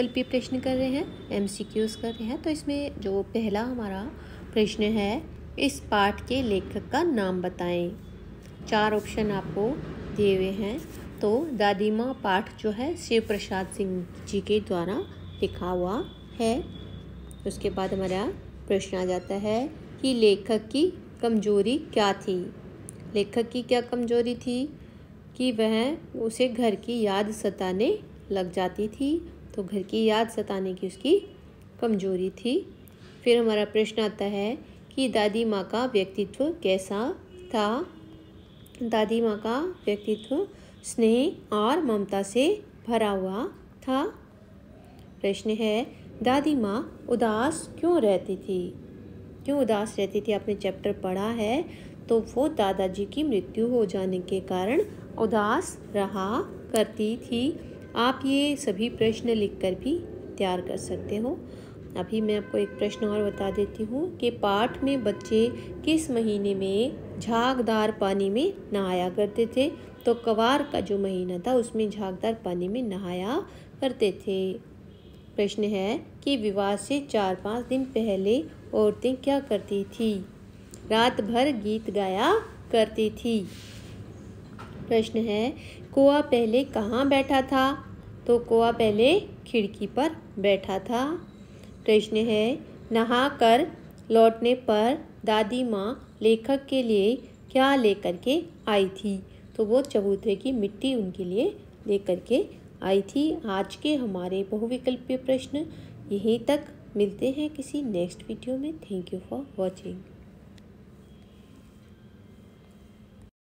कल भी प्रश्न कर रहे हैं, MCQs कर रहे हैं। तो इसमें जो पहला हमारा प्रश्न है, इस पाठ के लेखक का नाम बताएं। चार ऑप्शन आपको दिए हुए हैं। तो दादी माँ पाठ जो है शिव प्रसाद सिंह जी के द्वारा लिखा हुआ है। उसके बाद हमारा प्रश्न आ जाता है कि लेखक की कमजोरी क्या थी। लेखक की क्या कमजोरी थी कि वह उसे घर की याद सताने लग जाती थी। तो घर की याद सताने की उसकी कमजोरी थी। फिर हमारा प्रश्न आता है कि दादी माँ का व्यक्तित्व कैसा था। दादी माँ का व्यक्तित्व स्नेह और ममता से भरा हुआ था। प्रश्न है, दादी माँ उदास क्यों रहती थी। क्यों उदास रहती थी, आपने चैप्टर पढ़ा है। तो वो दादाजी की मृत्यु हो जाने के कारण उदास रहा करती थी। आप ये सभी प्रश्न लिखकर भी तैयार कर सकते हो। अभी मैं आपको एक प्रश्न और बता देती हूँ कि पाठ में बच्चे किस महीने में झागदार पानी में नहाया करते थे। तो कवार का जो महीना था उसमें झागदार पानी में नहाया करते थे। प्रश्न है कि विवाह से 4-5 दिन पहले औरतें क्या करती थी। रात भर गीत गाया करती थी। प्रश्न है, कोआ पहले कहाँ बैठा था। तो कोआ पहले खिड़की पर बैठा था। प्रश्न है, नहा कर लौटने पर दादी माँ लेखक के लिए क्या लेकर के आई थी। तो वो चबूतरे की मिट्टी उनके लिए लेकर के आई थी। आज के हमारे बहुविकल्पीय प्रश्न यहीं तक। मिलते हैं किसी नेक्स्ट वीडियो में। Thank you for watching.